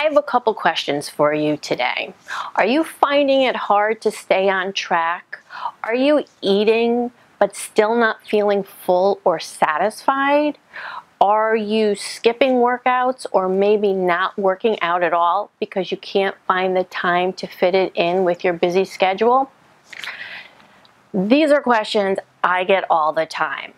I have a couple questions for you today. Are you finding it hard to stay on track? Are you eating but still not feeling full or satisfied? Are you skipping workouts or maybe not working out at all because you can't find the time to fit it in with your busy schedule? These are questions I get all the time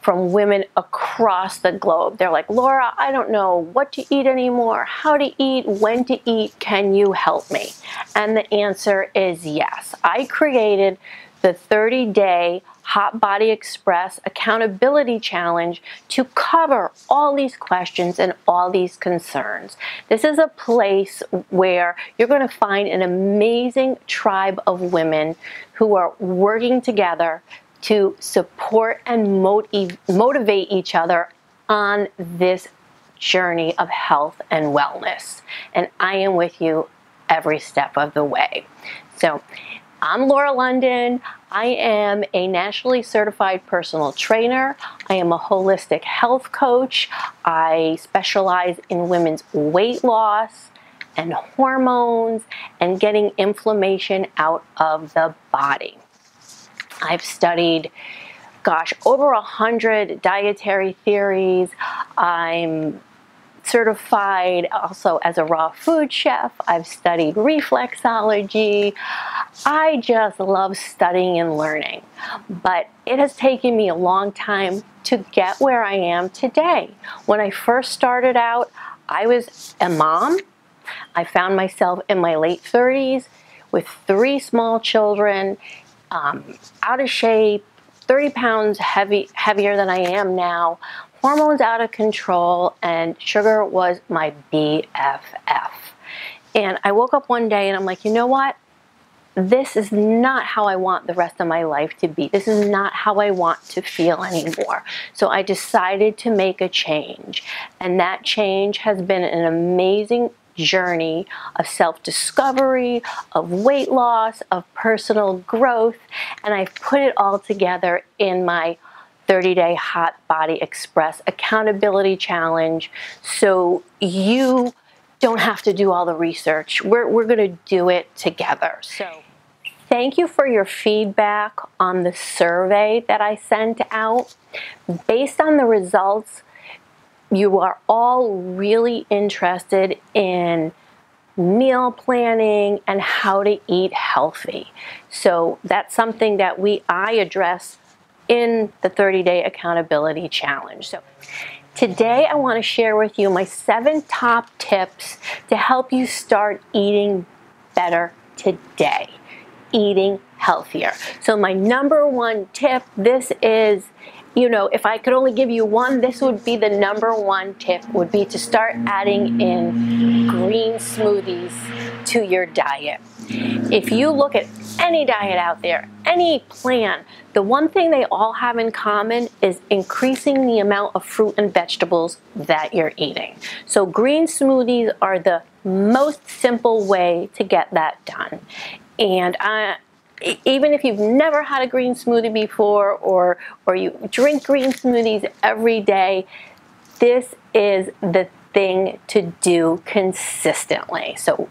from women across the globe. They're like, Laura, I don't know what to eat anymore, how to eat, when to eat, can you help me? And the answer is yes. I created the 30-day Hot Body Express Accountability Challenge to cover all these questions and all these concerns. This is a place where you're going to find an amazing tribe of women who are working together to support and motivate each other on this journey of health and wellness. And I am with you every step of the way. So I'm Laura London. I am a nationally certified personal trainer. I am a holistic health coach. I specialize in women's weight loss and hormones and getting inflammation out of the body. I've studied, gosh, over 100 dietary theories. I'm certified also as a raw food chef. I've studied reflexology. I just love studying and learning, but it has taken me a long time to get where I am today. When I first started out, I was a mom. I found myself in my late 30s with 3 small children, out of shape, 30 pounds heavier than I am now, hormones out of control, and sugar was my BFF. And I woke up one day and I'm like, you know what? This is not how I want the rest of my life to be. This is not how I want to feel anymore. So I decided to make a change. And that change has been an amazing journey of self-discovery, of weight loss, of personal growth, and I've put it all together in my 30-day Hot Body Express Accountability Challenge so you don't have to do all the research. We're going to do it together. So thank you for your feedback on the survey that I sent out. Based on the results, you are all really interested in meal planning and how to eat healthy. So that's something that I address in the 30-day accountability challenge. So today I want to share with you my 7 top tips to help you start eating better today, eating healthier. So my number 1 tip, this is, you know, if I could only give you one, this would be the number 1 tip, would be to start adding in green smoothies to your diet. If you look at any diet out there, any plan, the one thing they all have in common is increasing the amount of fruit and vegetables that you're eating. So green smoothies are the most simple way to get that done. And even if you've never had a green smoothie before, or you drink green smoothies every day, this is the thing to do consistently. So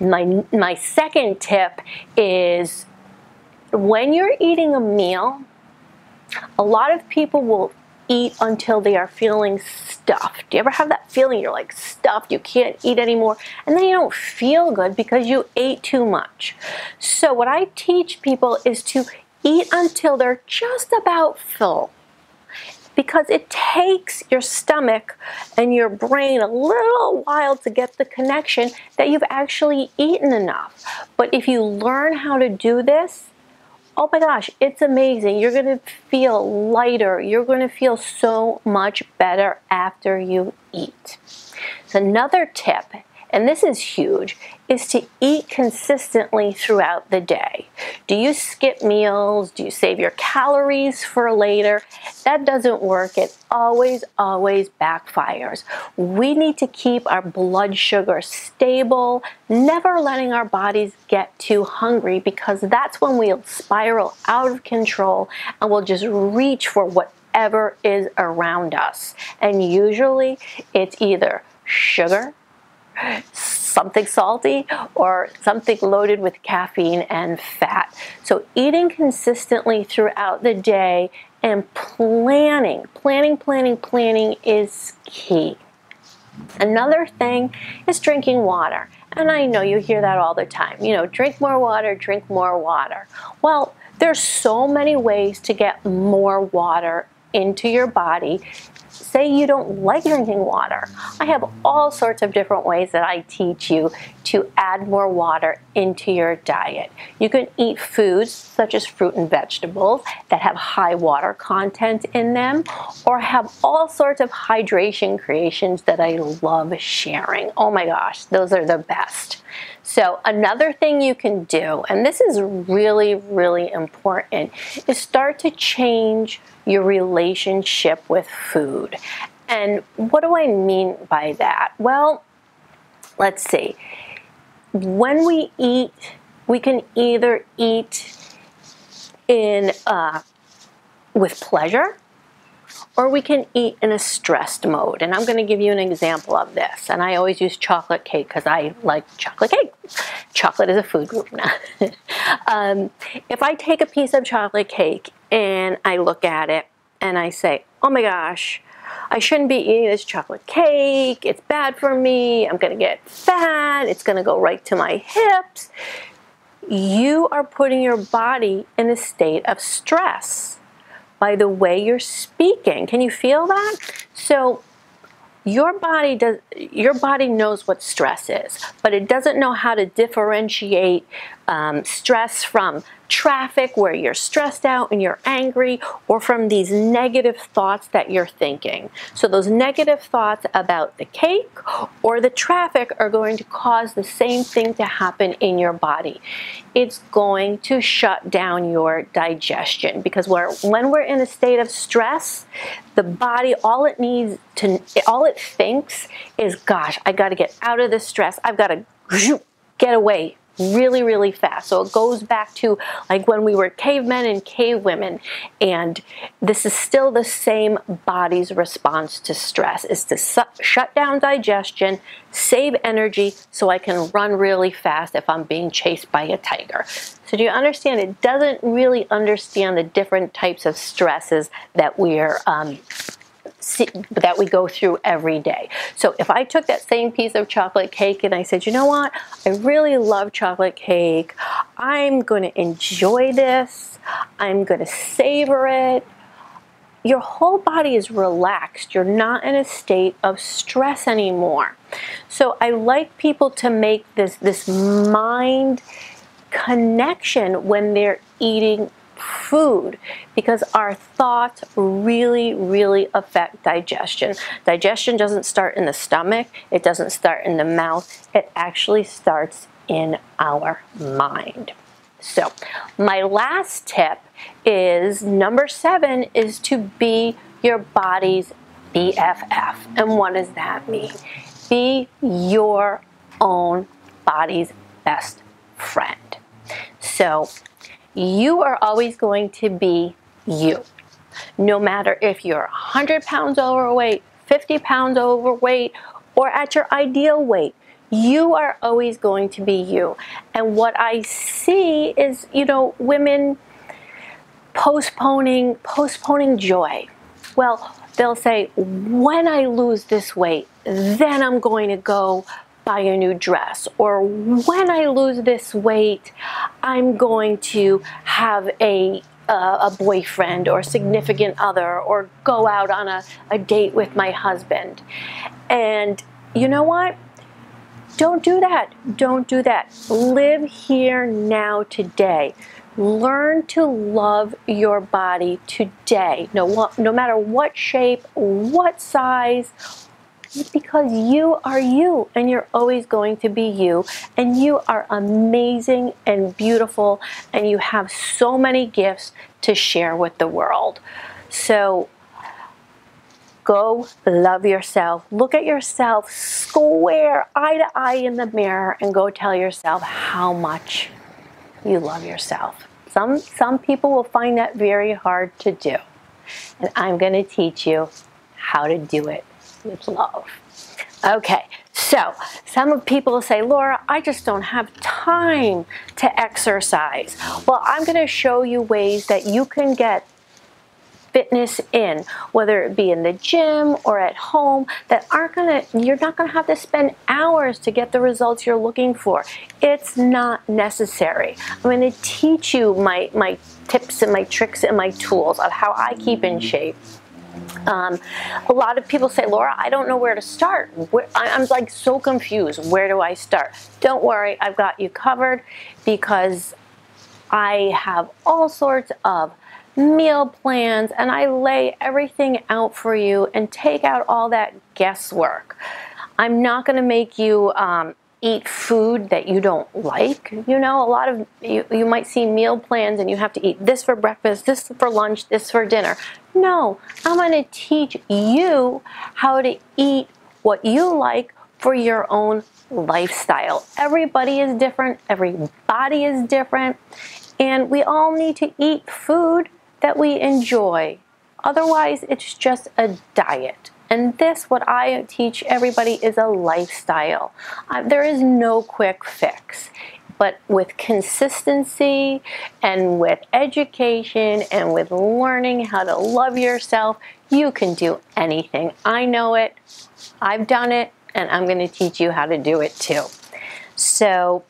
my 2nd tip is, when you're eating a meal, a lot of people will eat until they are feeling stuffed. Do you ever have that feeling you're like stuffed, you can't eat anymore, and then you don't feel good because you ate too much? So what I teach people is to eat until they're just about full, because it takes your stomach and your brain a little while to get the connection that you've actually eaten enough. But if you learn how to do this, oh my gosh, it's amazing. You're going to feel lighter. You're going to feel so much better after you eat. So another tip, and this is huge, is to eat consistently throughout the day. Do you skip meals? Do you save your calories for later? That doesn't work. It always, always backfires. We need to keep our blood sugar stable, never letting our bodies get too hungry, because that's when we'll spiral out of control and we'll just reach for whatever is around us. And usually it's either sugar, something salty or something loaded with caffeine and fat. So eating consistently throughout the day and planning is key. Another thing is drinking water. And I know you hear that all the time. You know, drink more water, drink more water. Well, there's so many ways to get more water into your body. Say you don't like drinking water. I have all sorts of different ways that I teach you to add more water into your diet. You can eat foods such as fruit and vegetables that have high water content in them, or have all sorts of hydration creations that I love sharing. Oh my gosh, those are the best. So another thing you can do, and this is really, really important, is start to change your relationship with food. And what do I mean by that? Well, let's see. When we eat, we can either eat in with pleasure, or we can eat in a stressed mode. And I'm going to give you an example of this. And I always use chocolate cake because I like chocolate cake. Chocolate is a food group now. If I take a piece of chocolate cake and I look at it and I say, oh my gosh, I shouldn't be eating this chocolate cake. It's bad for me. I'm going to get fat. It's going to go right to my hips. You are putting your body in a state of stress by the way you're speaking. Can you feel that? So your body knows what stress is, but it doesn't know how to differentiate stress from traffic where you're stressed out and you're angry, or from these negative thoughts that you're thinking. So those negative thoughts about the cake or the traffic are going to cause the same thing to happen in your body. It's going to shut down your digestion, because when we're in a state of stress, the body, all it thinks is, gosh, I got to get out of this stress. I've got to get away really, really fast. So it goes back to like when we were cavemen and cave women, and this is still the same body's response to stress, is to shut down digestion, save energy so I can run really fast if I'm being chased by a tiger. So do you understand? It doesn't really understand the different types of stresses that we're that we go through every day. So if I took that same piece of chocolate cake and I said, you know what, I really love chocolate cake. I'm going to enjoy this. I'm going to savor it. Your whole body is relaxed. You're not in a state of stress anymore. So I like people to make this mind connection when they're eating food, because our thoughts really, really affect digestion. Digestion doesn't start in the stomach. It doesn't start in the mouth. It actually starts in our mind. So my last tip is number 7 is to be your body's BFF. And what does that mean? Be your own body's best friend. So you are always going to be you. No matter if you're 100 pounds overweight, 50 pounds overweight, or at your ideal weight, you are always going to be you. And what I see is, you know, women postponing joy. Well, they'll say, when I lose this weight, then I'm going to go buy a new dress, or when I lose this weight, I'm going to have a boyfriend or significant other, or go out on a date with my husband. And you know what? Don't do that. Don't do that. Live here now today. Learn to love your body today, no matter what shape, what size, because you are you, and you're always going to be you, and you are amazing and beautiful, and you have so many gifts to share with the world. So go love yourself. Look at yourself square, eye to eye in the mirror, and go tell yourself how much you love yourself. Some people will find that very hard to do, and I'm going to teach you how to do it with love. Okay, so some people say, Laura, I just don't have time to exercise. Well, I'm going to show you ways that you can get fitness in, whether it be in the gym or at home, that you're not going to have to spend hours to get the results you're looking for. It's not necessary. I'm going to teach you my tips and my tricks and my tools of how I keep in shape. A lot of people say, Laura, I don't know where to start. I'm like so confused. Where do I start? Don't worry, I've got you covered, because I have all sorts of meal plans and I lay everything out for you and take out all that guesswork. I'm not going to make you eat food that you don't like. You know, a lot of you might see meal plans and you have to eat this for breakfast, this for lunch, this for dinner. No, I'm going to teach you how to eat what you like for your own lifestyle. Everybody is different, every body is different, and we all need to eat food that we enjoy. Otherwise, it's just a diet. And this, what I teach everybody, is a lifestyle. There is no quick fix, but with consistency and with education and with learning how to love yourself, you can do anything. I know it, I've done it, and I'm gonna teach you how to do it too. So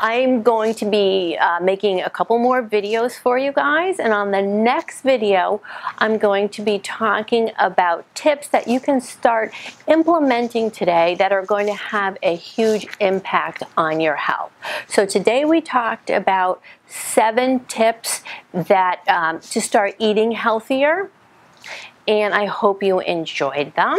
I'm going to be making a couple more videos for you guys, and on the next video I'm going to be talking about tips that you can start implementing today that are going to have a huge impact on your health. So today we talked about 7 tips that to start eating healthier, and I hope you enjoyed them.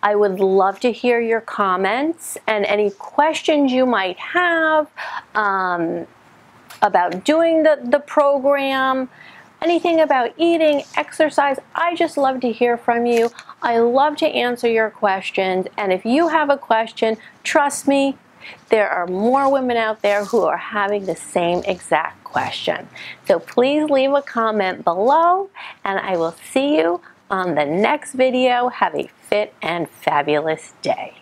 I would love to hear your comments and any questions you might have about doing the program, anything about eating, exercise. I just love to hear from you. I love to answer your questions. And if you have a question, trust me, there are more women out there who are having the same exact question. So please leave a comment below, and I will see you on the next video. Have a fit and fabulous day.